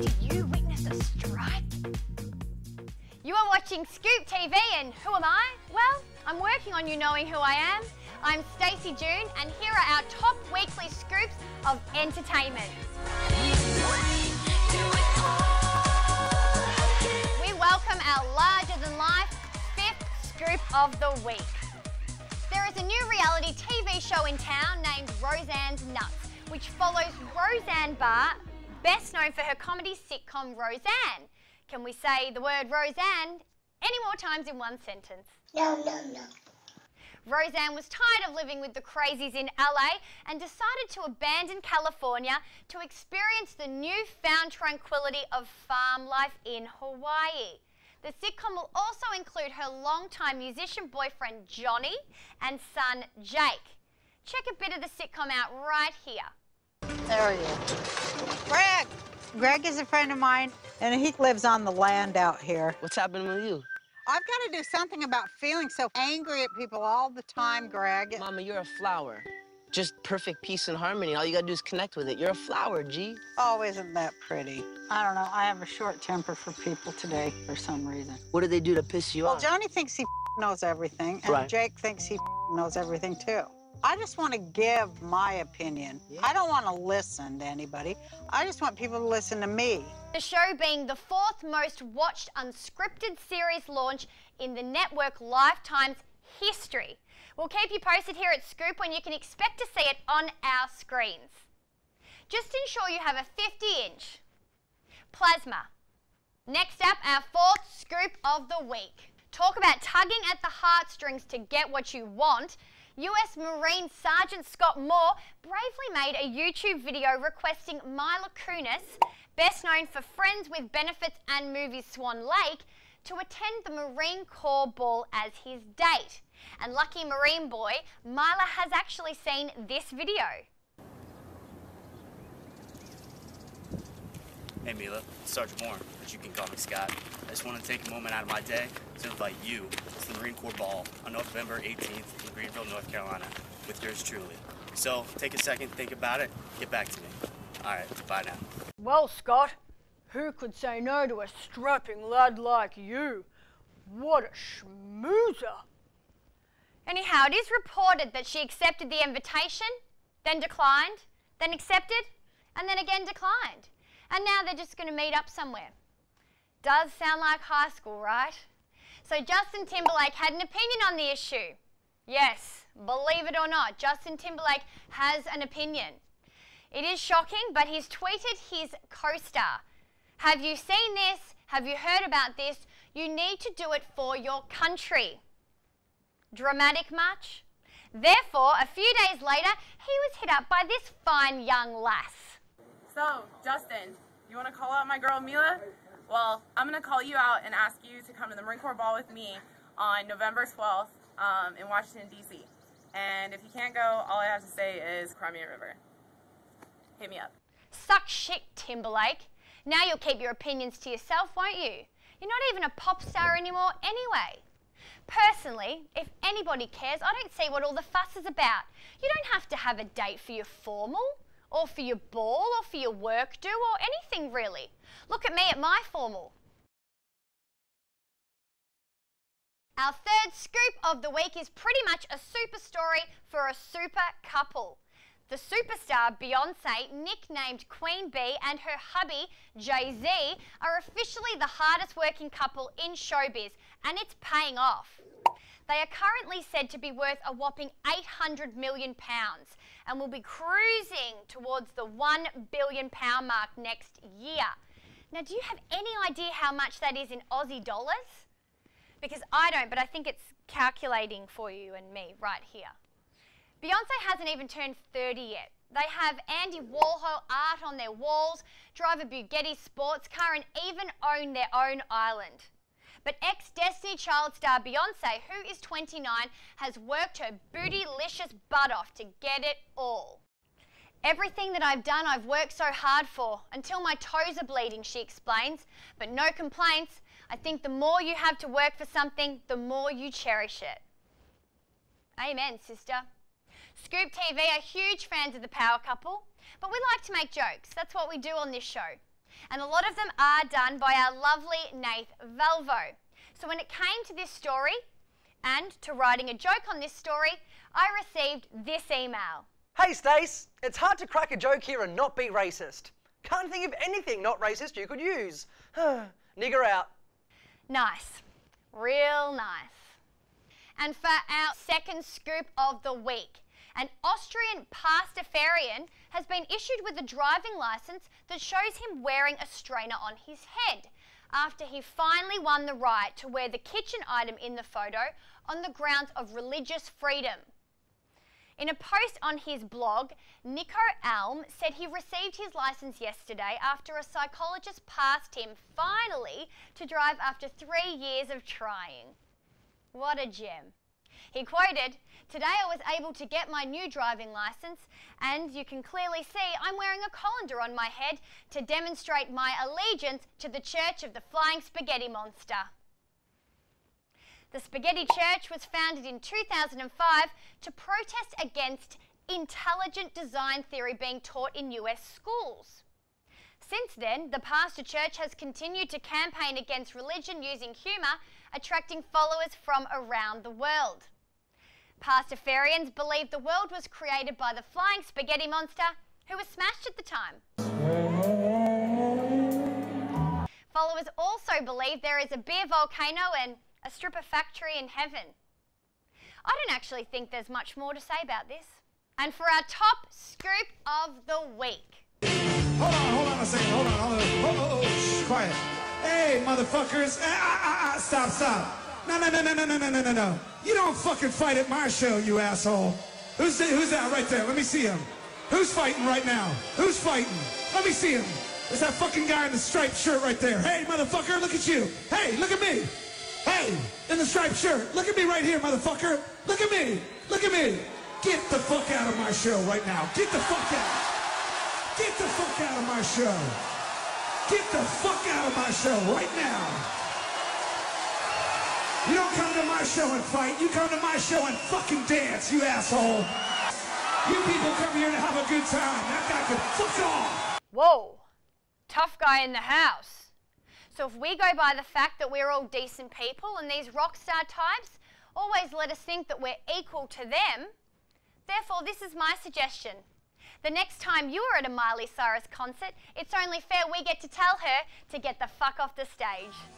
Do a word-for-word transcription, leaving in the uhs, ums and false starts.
Did you witness a strike? You are watching Scoop T V, and who am I? Well, I'm working on you knowing who I am. I'm Stacey June, and here are our top weekly scoops of entertainment. We welcome our larger-than-life fifth scoop of the week. There is a new reality T V show in town named Roseanne's Nuts, which follows Roseanne Barr, best known for her comedy sitcom Roseanne. Can we say the word Roseanne any more times in one sentence? No, no, no. Roseanne was tired of living with the crazies in L A and decided to abandon California to experience the newfound tranquility of farm life in Hawaii. The sitcom will also include her longtime musician boyfriend Johnny and son Jake. Check a bit of the sitcom out right here. There he is. Greg! Greg is a friend of mine, and he lives on the land out here. What's happening with you? I've got to do something about feeling so angry at people all the time, Greg. Mama, you're a flower. Just perfect peace and harmony. All you got to do is connect with it. You're a flower, G. Oh, isn't that pretty? I don't know. I have a short temper for people today for some reason. What did they do to piss you well, off? Well, Johnny thinks he knows everything, and right. Jake thinks he knows everything, too. I just want to give my opinion. Yeah. I don't want to listen to anybody. I just want people to listen to me. The show being the fourth most watched unscripted series launch in the network Lifetime's history. We'll keep you posted here at Scoop when you can expect to see it on our screens. Just ensure you have a fifty inch plasma. Next up, our fourth scoop of the week. Talk about tugging at the heartstrings to get what you want. U S Marine Sergeant Scott Moore bravely made a YouTube video requesting Mila Kunis, best known for Friends with Benefits and movie Swan Lake, to attend the Marine Corps Ball as his date. And lucky Marine boy, Mila has actually seen this video. Hey Mila, Sergeant Moore, but you can call me Scott. I just want to take a moment out of my day to invite you to the Marine Corps Ball on November eighteenth in Greenville, North Carolina, with yours truly. So take a second, think about it, get back to me. All right, bye now. Well, Scott, who could say no to a strapping lad like you? What a schmoozer. Anyhow, it is reported that she accepted the invitation, then declined, then accepted, and then again declined. And now they're just going to meet up somewhere. Does sound like high school, right? So Justin Timberlake had an opinion on the issue. Yes, believe it or not, Justin Timberlake has an opinion. It is shocking, but he's tweeted his co-star. Have you seen this? Have you heard about this? You need to do it for your country. Dramatic much? Therefore, a few days later, he was hit up by this fine young lass. So, Justin, you want to call out my girl Mila? Well, I'm going to call you out and ask you to come to the Marine Corps Ball with me on November twelfth um, in Washington, D C And if you can't go, all I have to say is Crimean River. Hit me up. Suck shit, Timberlake. Now you'll keep your opinions to yourself, won't you? You're not even a pop star anymore anyway. Personally, if anybody cares, I don't see what all the fuss is about. You don't have to have a date for your formal, or for your ball, or for your work do, or anything really. Look at me at my formal. Our third scoop of the week is pretty much a super story for a super couple. The superstar Beyoncé, nicknamed Queen Bee, and her hubby, Jay-Z, are officially the hardest working couple in showbiz, and it's paying off. They are currently said to be worth a whopping eight hundred million pounds and will be cruising towards the one billion pound mark next year. Now, do you have any idea how much that is in Aussie dollars? Because I don't, but I think it's calculating for you and me right here. Beyoncé hasn't even turned thirty yet. They have Andy Warhol art on their walls, drive a Bugatti sports car, and even own their own island. But ex-Destiny Child star Beyoncé, who is twenty-nine, has worked her bootylicious butt off to get it all. Everything that I've done, I've worked so hard for, until my toes are bleeding, she explains. But no complaints. I think the more you have to work for something, the more you cherish it. Amen, sister. Scoop T V are huge fans of the power couple, but we like to make jokes. That's what we do on this show. and a lot of them are done by our lovely Nath Valvo. So when it came to this story and to writing a joke on this story, I received this email. Hey Stace, it's hard to crack a joke here and not be racist. Can't think of anything not racist you could use. Nigger out. Nice. Real nice. And for our second scoop of the week, an Austrian Pastafarian has been issued with a driving licence that shows him wearing a strainer on his head after he finally won the right to wear the kitchen item in the photo on the grounds of religious freedom. In a post on his blog, Nico Alm said he received his licence yesterday after a psychologist passed him, finally, to drive after three years of trying. What a gem. He quoted, "Today I was able to get my new driving licence and you can clearly see I'm wearing a colander on my head to demonstrate my allegiance to the Church of the Flying Spaghetti Monster." The Spaghetti Church was founded in two thousand five to protest against intelligent design theory being taught in U S schools. Since then, the pastor church has continued to campaign against religion using humour, attracting followers from around the world. Pastafarians believe the world was created by the Flying Spaghetti Monster, who was smashed at the time. Followers also believe there is a beer volcano and a stripper factory in heaven. I don't actually think there's much more to say about this. And for our top scoop of the week. Hold on, hold on a second, hold on, hold on. Oh, oh, oh, shh, quiet. Hey, motherfuckers. Ah, ah, ah, stop, stop. No, no, no, no, no, no, no, no, no. You don't fucking fight at my show, you asshole. Who's, the, who's that right there? Let me see him. Who's fighting right now? Who's fighting? Let me see him. There's that fucking guy in the striped shirt right there. Hey, motherfucker, look at you. Hey, look at me. Hey, in the striped shirt, look at me right here, motherfucker. Look at me, look at me. Get the fuck out of my show right now. Get the fuck out. Get the fuck out of my show. Get the fuck out of my show right now. You don't come to my show and fight. You come to my show and fucking dance, you asshole. You people come here to have a good time. That guy could fuck off. Whoa. Tough guy in the house. So if we go by the fact that we're all decent people and these rock star types always let us think that we're equal to them, therefore this is my suggestion. The next time you are at a Miley Cyrus concert, it's only fair we get to tell her to get the fuck off the stage.